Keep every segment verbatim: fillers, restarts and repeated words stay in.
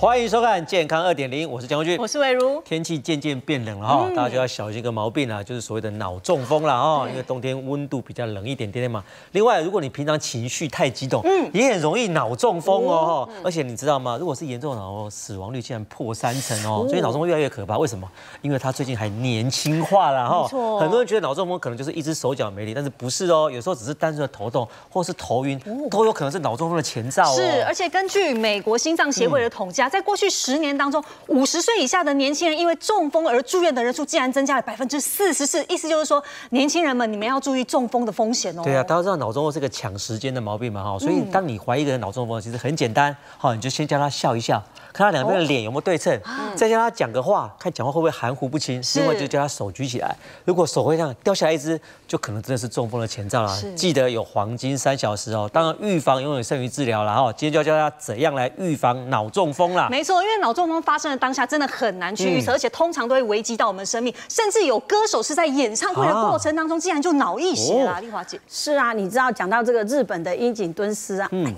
欢迎收看《健康二点零》，我是蒋坤俊，我是魏如。天气渐渐变冷了哈、嗯，大家就要小心一个毛病啊，就是所谓的脑中风了哈，因为冬天温度比较冷一点点嘛。另外，如果你平常情绪太激动，嗯，也很容易脑中风哦、嗯。而且你知道吗？如果是严重脑风，死亡率竟然破三成哦，所以脑中风越来越可怕。为什么？因为他最近还年轻化了哈。很多人觉得脑中风可能就是一只手脚没力，但是不是哦？有时候只是单纯的头痛或是头晕，都有可能是脑中风的前兆哦。是，而且根据美国心脏协会的统计啊，在在过去十年当中，五十岁以下的年轻人因为中风而住院的人数竟然增加了百分之四十四，意思就是说，年轻人们你们要注意中风的风险哦。对啊，大家知道脑中风是个抢时间的毛病嘛哈，所以当你怀疑一个人脑中风，其实很简单，好，你就先叫他笑一笑，看他两边的脸有没有对称，哦、再叫他讲个话，看讲话会不会含糊不清，另外就叫他手举起来，如果手会这样掉下来一只，就可能真的是中风的前兆啦。记得有黄金三小时哦，当然预防永远胜于治疗啦哈。今天就要教大家怎样来预防脑中风啦。没错，因为脑中风发生的当下真的很难去预测，而且通常都会危及到我们生命，甚至有歌手是在演唱会的过程当中，竟然就脑溢血啦。丽华姐，是啊，你知道讲到这个日本的樱井敦司啊。嗯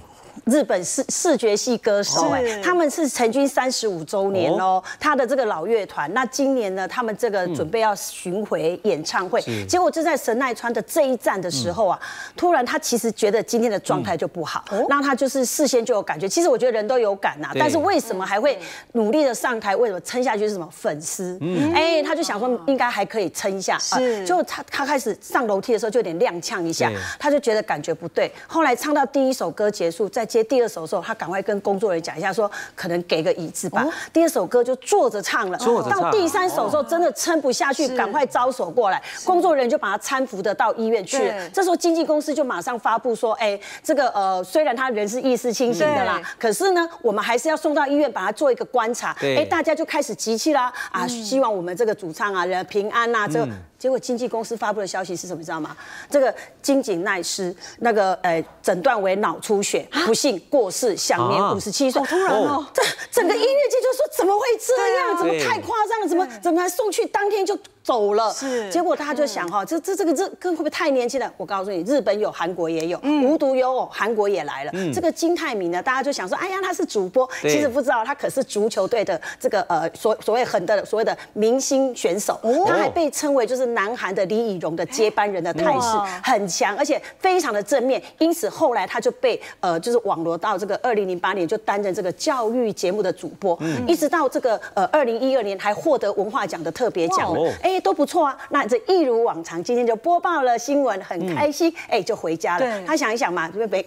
日本视视觉系歌手哎，他们是成军三十五周年哦，他的这个老乐团。那今年呢，他们这个准备要巡回演唱会，结果就在神奈川的这一站的时候啊，突然他其实觉得今天的状态就不好，那他就是事先就有感觉。其实我觉得人都有感呐、啊，但是为什么还会努力的上台？为什么撑下去是什么粉丝？哎，他就想说应该还可以撑一下，是。就他他开始上楼梯的时候就有点踉跄一下，他就觉得感觉不对。后来唱到第一首歌结束，在接第二首的时候，他赶快跟工作人员讲一下，说可能给个椅子吧。第二首歌就坐着唱了，到第三首的时候真的撑不下去，赶快招手过来，工作人员就把他搀扶的到医院去了。这时候经纪公司就马上发布说，哎，这个呃，虽然他人是意识清醒的啦，可是呢，我们还是要送到医院把他做一个观察。哎，大家就开始集气啦，啊，希望我们这个主唱啊人平安啊。这个结果经纪公司发布的消息是什么？你知道吗？这个樱井奈司那个呃诊断为脑出血。不幸过世，享年五十七岁。好突然哦！这整个音乐界就说怎么会这样？怎么太夸张了？怎么怎么还送去当天就走了？是。结果他就想哈，这这这个这会不会太年轻了？我告诉你，日本有，韩国也有，无独有偶，韩国也来了。这个金泰明呢，大家就想说，哎呀，他是主播，其实不知道他可是足球队的这个呃所所谓很的所谓的明星选手，他还被称为就是南韩的李以荣的接班人的态势很强，而且非常的正面，因此后来他就被呃就是。网罗到这个二零零八年就担任这个教育节目的主播，嗯、一直到这个呃二零一二年还获得文化奖的特别奖，哎、欸、都不错啊。那这一如往常，今天就播报了新闻，很开心，哎、嗯欸、就回家了。他想一想嘛，因为没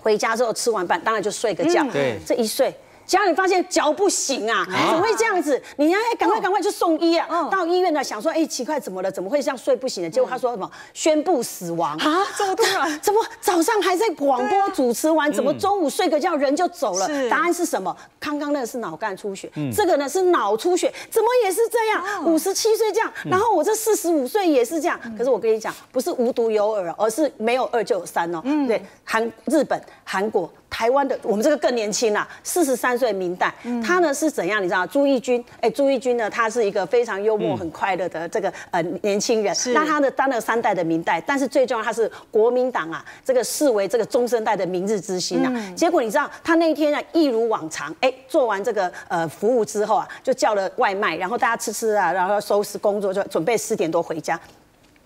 回家之后吃完饭，当然就睡个觉。嗯、这一睡。家人发现脚不行啊，怎么会这样子？你要赶快赶快去送医啊！到医院呢，想说，哎，奇怪，怎么了？怎么会这样睡不醒呢？结果他说什么？宣布死亡啊！这么突然？怎么早上还在广播主持完，怎么中午睡个觉人就走了？答案是什么？刚刚那个是脑干出血，这个呢是脑出血，怎么也是这样？五十七岁这样，然后我这四十五岁也是这样。可是我跟你讲，不是无独有偶，而是没有二就有三哦。对，韩、日本、韩国。台湾的我们这个更年轻啦，四十三岁明代，他呢是怎样？你知道朱义军，哎、欸，朱义军呢，他是一个非常幽默、很快乐的这个呃年轻人。那他呢当了三代的明代，但是最重要他是国民党啊，这个视为这个中生代的明日之星啊。嗯、结果你知道他那一天呢、啊，一如往常，哎、欸，做完这个呃服务之后啊，就叫了外卖，然后大家吃吃啊，然后收拾工作就准备四点多回家，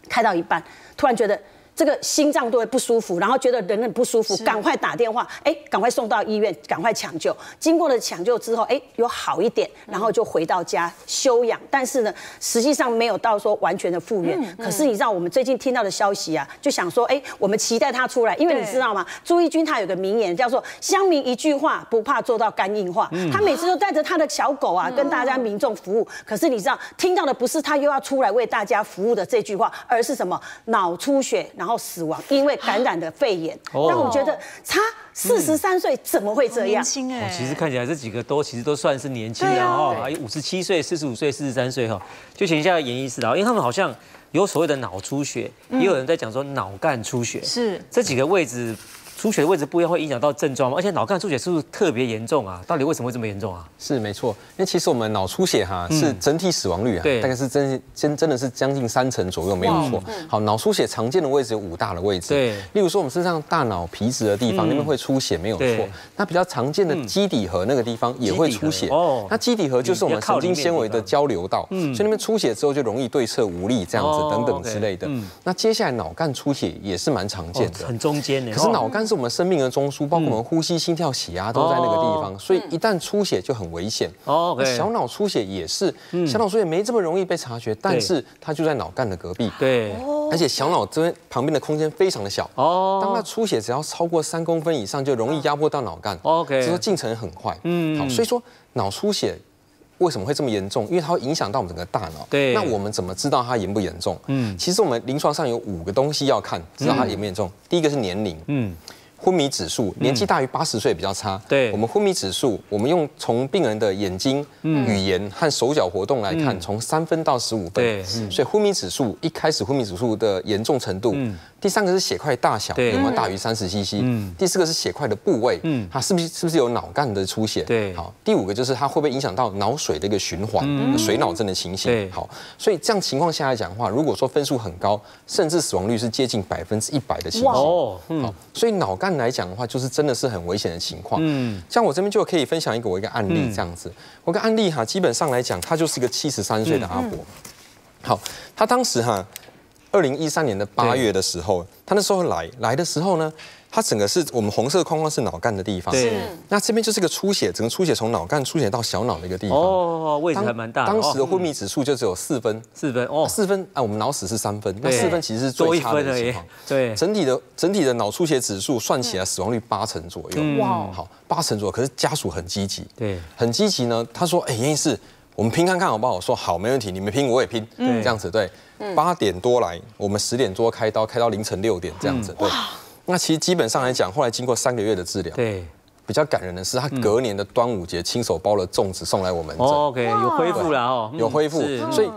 开到一半，突然觉得。这个心脏都会不舒服，然后觉得人很不舒服，赶快打电话，哎，赶快送到医院，赶快抢救。经过了抢救之后，哎，有好一点，然后就回到家休养。但是呢，实际上没有到说完全的复原。嗯嗯、可是你知道我们最近听到的消息啊，就想说，哎，我们期待他出来，因为你知道吗？朱义军他有个名言叫做“乡民一句话，不怕做到肝硬化”嗯。他每次都带着他的小狗啊，跟大家民众服务。可是你知道，听到的不是他又要出来为大家服务的这句话，而是什么脑出血。然后死亡，因为感染的肺炎。那我觉得他四十三岁怎么会这样？年轻哎，其实看起来这几个都其实都算是年轻的哈，五十七岁、四十五岁、四十三岁哈，就请一下严医师啦，因为他们好像有所谓的脑出血，也有人在讲说脑干出血，是这几个位置出血的位置不一样，会影响到症状吗？而且脑干出血是不是特别严重啊？到底为什么会这么严重啊？是没错，因为其实我们脑出血哈、啊、是整体死亡率啊，嗯、大概是真真真的是将近三成左右，没有错。好，脑出血常见的位置有五大的位置，对，例如说我们身上大脑皮质的地方、嗯、那边会出血，没有错。那比较常见的基底核那个地方也会出血，哦，那基底核就是我们神经纤维的交流道，嗯，所以那边出血之后就容易对侧无力这样子等等之类的。哦 okay, 嗯、那接下来脑干出血也是蛮常见的，哦、很中间的，可是脑干。 是我们生命的中枢，包括我们呼吸、心跳、血压都在那个地方，所以一旦出血就很危险。哦，小脑出血也是，小脑出血没这么容易被察觉，但是它就在脑干的隔壁。对，而且小脑这边旁边的空间非常的小。哦，当它出血只要超过三公分以上，就容易压迫到脑干。OK， 所以进程很快。嗯，好，所以说脑出血。 为什么会这么严重？因为它会影响到我们整个大脑。对。那我们怎么知道它严不严重？嗯，其实我们临床上有五个东西要看，知道它严不严重。嗯、第一个是年龄，嗯，昏迷指数，年纪大于八十岁比较差。对、嗯。我们昏迷指数，我们用从病人的眼睛、嗯、语言和手脚活动来看，从三、嗯、分到十五分。对。嗯、所以昏迷指数一开始昏迷指数的严重程度。嗯 第三个是血块大小有没有大于三十 C C， 第四个是血块的部位，它是不是是不是有脑干的出血？对，好，第五个就是它会不会影响到脑水的一个循环，水脑症的情形。好，所以这样情况下来讲的话，如果说分数很高，甚至死亡率是接近百分之一百的情形。哦，好，所以脑干来讲的话，就是真的是很危险的情况。嗯，像我这边就可以分享一个我一个案例这样子，我个案例哈，基本上来讲，他就是一个七十三岁的阿伯。好，他当时哈。 二零一三年的八月的时候，他那时候来来的时候呢，他整个是我们红色框框是脑干的地方，对。那这边就是个出血，整个出血从脑干出血到小脑的一个地方。哦，位置还蛮大。当时的昏迷指数就只有四分，四分哦，四分啊，我们脑死是三分，那四分其实是最差的情况。对，整体的整体的脑出血指数算起来死亡率八成左右。哇，好，八成左右，可是家属很积极，对，很积极呢。他说，哎，严医师，我们拼看看好不好？我说好，没问题，你们拼我也拼，这样子对。 八点多来，我们十点多开刀，开到凌晨六点这样子。对，那其实基本上来讲，后来经过三个月的治疗，对，比较感人的是，他隔年的端午节亲手包了粽子送来我们。OK， 有恢复了哦，有恢复。所以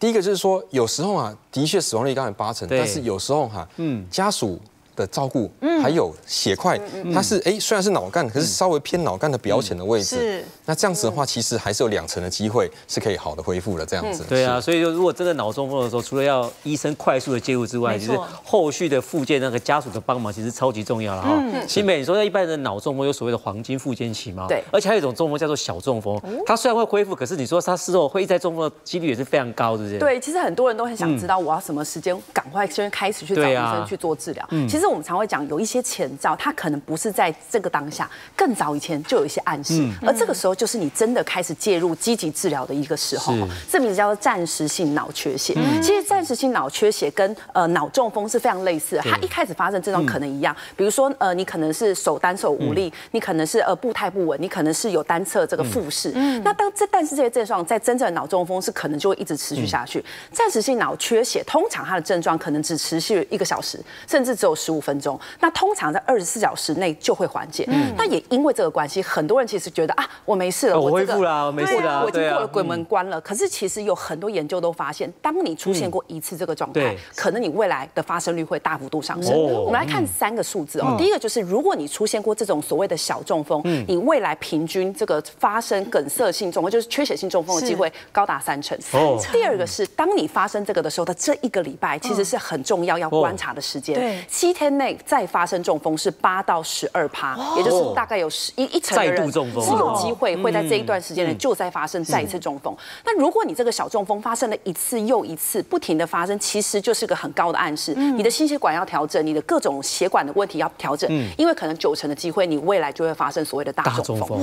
第一个就是说，有时候啊，的确死亡率刚才八成，但是有时候哈，嗯，家属的照顾，还有血块，它是哎虽然是脑干，可是稍微偏脑干的表浅的位置。 那这样子的话，其实还是有两成的机会是可以好的恢复的。这样子，对啊，所以就如果真的脑中风的时候，除了要医生快速的介入之外，其实后续的复健那个家属的帮忙其实超级重要了哈。新美，你说一般人脑中风有所谓的黄金复健期吗？对，而且还有一种中风叫做小中风，它虽然会恢复，可是你说它事后会再中风的几率也是非常高，对不对？对，其实很多人都很想知道我要什么时间赶快先开始去找医生去做治疗。其实我们常会讲有一些前兆，它可能不是在这个当下，更早以前就有一些暗示，而这个时候。 就是你真的开始介入积极治疗的一个时候，这名字叫做暂时性脑缺血。其实暂时性脑缺血跟呃脑中风是非常类似的，它一开始发生症状可能一样，比如说呃你可能是手单手无力，你可能是呃步态不稳，你可能是有单侧这个复视。那当这但是这些症状在真正的脑中风是可能就会一直持续下去。暂时性脑缺血通常它的症状可能只持续一个小时，甚至只有十五分钟。那通常在二十四小时内就会缓解。那也因为这个关系，很多人其实觉得啊我。 没事了，我恢复了，没事了，我已经过了鬼门关了。可是其实有很多研究都发现，当你出现过一次这个状态，可能你未来的发生率会大幅度上升。我们来看三个数字哦。第一个就是，如果你出现过这种所谓的小中风，你未来平均这个发生梗塞性中风，就是缺血性中风的机会高达三成。第二个是，当你发生这个的时候的这一个礼拜，其实是很重要要观察的时间。七天内再发生中风是八到十二趴，也就是大概有十一一成的人是有机会。 会在这一段时间内就再发生再一次中风。那如果你这个小中风发生了一次又一次，不停的发生，其实就是个很高的暗示，你的心血管要调整，你的各种血管的问题要调整，因为可能九成的机会你未来就会发生所谓的大中风。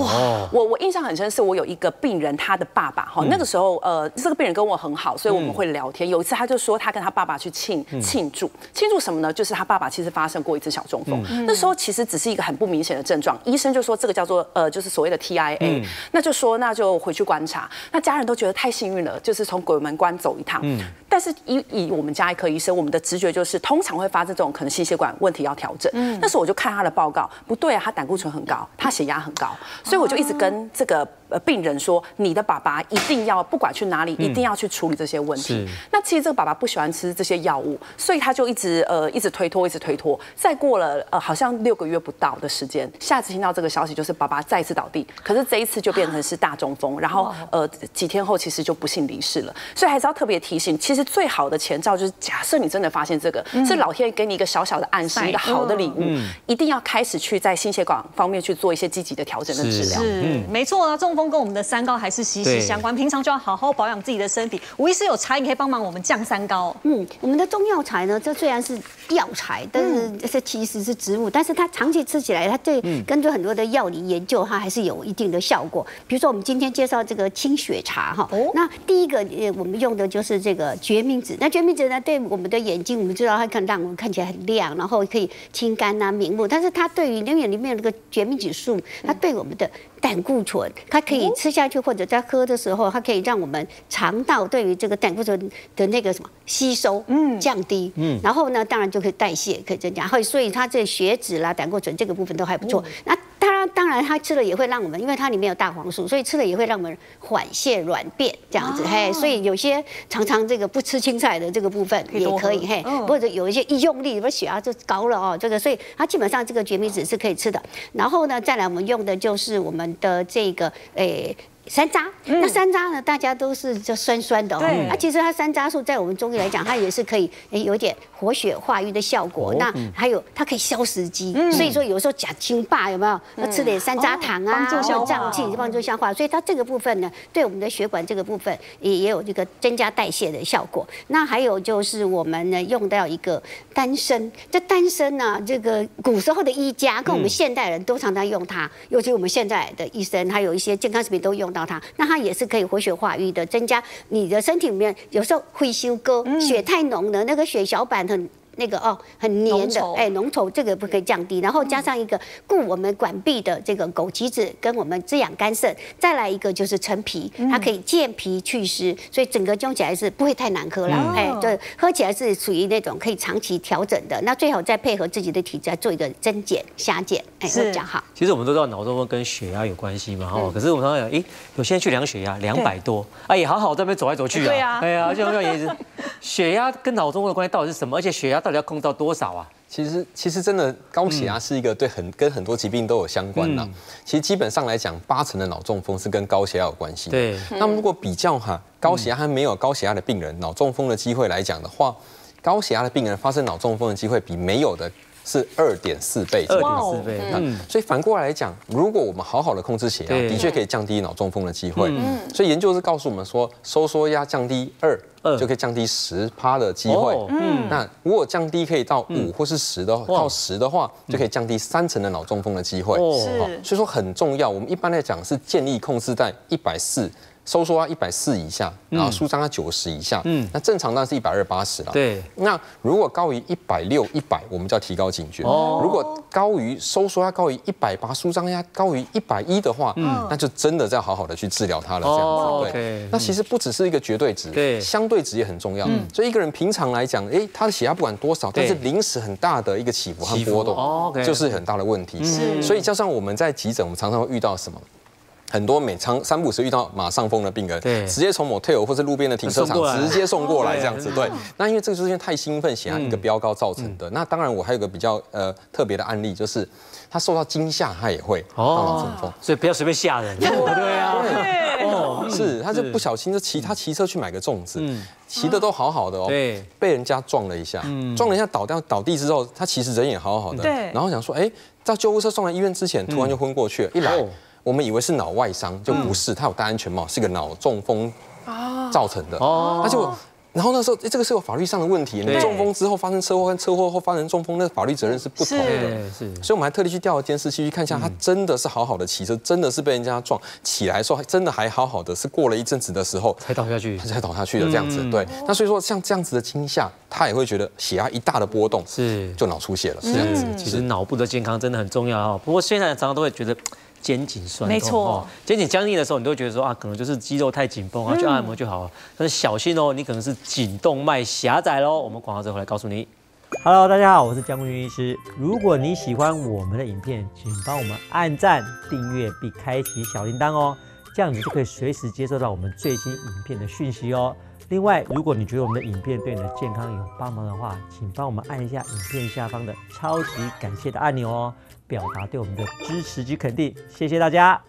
我我印象很深，是我有一个病人，他的爸爸哈，那个时候呃，这个病人跟我很好，所以我们会聊天。有一次他就说他跟他爸爸去庆庆祝，庆祝什么呢？就是他爸爸其实发生过一次小中风，那时候其实只是一个很不明显的症状，医生就说这个叫做呃，就是所谓的 T I A。 嗯、那就说，那就回去观察。那家人都觉得太幸运了，就是从鬼门关走一趟。嗯，但是以以我们家医科医生，我们的直觉就是，通常会发生这种可能心血管问题要调整。嗯，那时候我就看他的报告，不对啊，他胆固醇很高，他血压很高，所以我就一直跟这个。呃病人说，你的爸爸一定要不管去哪里，一定要去处理这些问题。那其实这个爸爸不喜欢吃这些药物，所以他就一直呃一直推脱，一直推脱。再过了呃好像六个月不到的时间，下次听到这个消息就是爸爸再次倒地，可是这一次就变成是大中风，然后呃几天后其实就不幸离世了。所以还是要特别提醒，其实最好的前兆就是假设你真的发现这个，是老天爷给你一个小小的暗示，一个好的礼物，一定要开始去在心血管方面去做一些积极的调整跟治疗。是，没错啊，中风跟我们的三高还是息息相关，平常就要好好保养自己的身体。吴医师有茶饮可以帮忙我们降三高。嗯，我们的中药材呢，这虽然是药材，但是这其实是植物，但是它长期吃起来，它对根据很多的药理研究，它还是有一定的效果。比如说我们今天介绍这个清血茶哈，那第一个呃我们用的就是这个决明子。那决明子呢，对我们的眼睛，我们知道它可以让我们看起来很亮，然后可以清肝啊、明目，但是它对于因为里面有那个决明子素，它对我们的胆固醇，它可以吃下去或者在喝的时候，它可以让我们肠道对于这个胆固醇的那个什么吸收，嗯，降低，嗯，然后呢，当然就可以代谢，可以增加，然后所以它这血脂啦、胆固醇这个部分都还不错。那它当然它吃了也会让我们，因为它里面有大黄素，所以吃了也会让我们缓泻软便这样子，嘿，所以有些常常这个不吃青菜的这个部分也可以，嘿，或者有一些一用力，比如血压就高了哦，这个，所以它基本上这个决明子是可以吃的。然后呢，再来我们用的就是我们的这个诶。山楂，那山楂呢？大家都是就酸酸的哦。那、啊、其实它山楂素在我们中医来讲，它也是可以有点活血化瘀的效果。哦、那还有它可以消食积，嗯、所以说有时候假清霸有没有？嗯、吃点山楂糖啊，帮助胀气，帮助消化。所以它这个部分呢，对我们的血管这个部分也也有这个增加代谢的效果。那还有就是我们呢用到一个丹参，这丹参呢，这个古时候的医家跟我们现代人都常常用它，嗯、尤其我们现在的医生还有一些健康食品都用到。它，那它也是可以活血化瘀的，增加你的身体里面有时候会休哥，血太浓了，那个血小板很。那个哦，很黏的，哎，浓稠这个不可以降低，然后加上一个固我们管壁的这个枸杞子，跟我们滋养肝肾，再来一个就是陈皮，它可以健脾祛湿，所以整个用起来是不会太难喝了，哎，对，喝起来是属于那种可以长期调整的，那最好再配合自己的体质做一个增减、下减，哎，比较好。其实我们都知道脑中风跟血压有关系嘛，哈，可是我们常常讲，哎，有些人去量血压两百多，哎，也好好在那边走来走去啊，对啊，哎呀，就这样子，血压跟脑中风的关系到底是什么？而且血压到底要控到多少啊？其实，其实真的高血压是一个对很跟很多疾病都有相关的。其实基本上来讲，八成的脑中风是跟高血压有关系。对。那么如果比较哈，高血压和没有高血压的病人脑中风的机会来讲的话，高血压的病人发生脑中风的机会比没有的是二点四倍。二点四倍。嗯。所以反过来讲，如果我们好好的控制血压，的确可以降低脑中风的机会。嗯。所以研究是告诉我们说，收缩压降低二。就可以降低十趴的机会。嗯，那如果降低可以到五或是十的，到十的话，就可以降低三成的脑中风的机会。是，所以说很重要。我们一般来讲是建议控制在一百四，收缩压一百四以下，然后舒张压九十以下。嗯，那正常当然是一百二八十了。对。那如果高于一百六、一百，我们就要提高警觉。哦。如果高于收缩压高于一百八，舒张压高于一百一的话，嗯，那就真的要好好的去治疗它了。这样子。对。那其实不只是一个绝对值。对。相对值也很重要，所以一个人平常来讲，哎，他的血压不管多少，但是临时很大的一个起伏和波动，就是很大的问题。所以加上我们在急诊，我们常常会遇到什么？很多每常三不五时遇到马上风的病人，直接从motel或是路边的停车场直接送过来这样子。对，那因为这个就是因为太兴奋，血压一个飙高造成的。那当然，我还有个比较呃特别的案例，就是他受到惊吓，他也会到脑中风，所以不要随便吓人。对啊。哦，是，他就不小心就骑他骑车去买个粽子，骑的都好好的哦，被人家撞了一下，撞了一下倒掉倒地之后，他其实人也好好的，然后想说，哎，到救护车送来医院之前，突然就昏过去了，一来我们以为是脑外伤，就不是，他有戴安全帽，是个脑中风造成的，而且我。然后那时候，这个是有法律上的问题。你中风之后发生车祸，跟车祸后发生中风，那法律责任是不同的。所以我们还特地去调了监视器去看一下，他真的是好好的骑车，真的是被人家撞起来的时候，真的还好好的，是过了一阵子的时候才倒下去，才倒下去的这样子。对，那所以说像这样子的惊吓，他也会觉得血压一大的波动，是就脑出血了。是这样子。其实脑部的健康真的很重要啊。不过现在常常都会觉得。肩颈酸痛，没错，肩颈僵硬的时候，你都会觉得说啊，可能就是肌肉太紧绷啊，去按摩就好了。但是小心哦，你可能是颈动脉狭窄喽。我们广告之后来告诉你。Hello， 大家好，我是江坤云医师。如果你喜欢我们的影片，请帮我们按赞、订阅并开启小铃铛哦，这样你就可以随时接收到我们最新影片的讯息哦。另外，如果你觉得我们的影片对你的健康有帮忙的话，请帮我们按一下影片下方的超级感谢的按钮哦，表达对我们的支持及肯定。谢谢大家。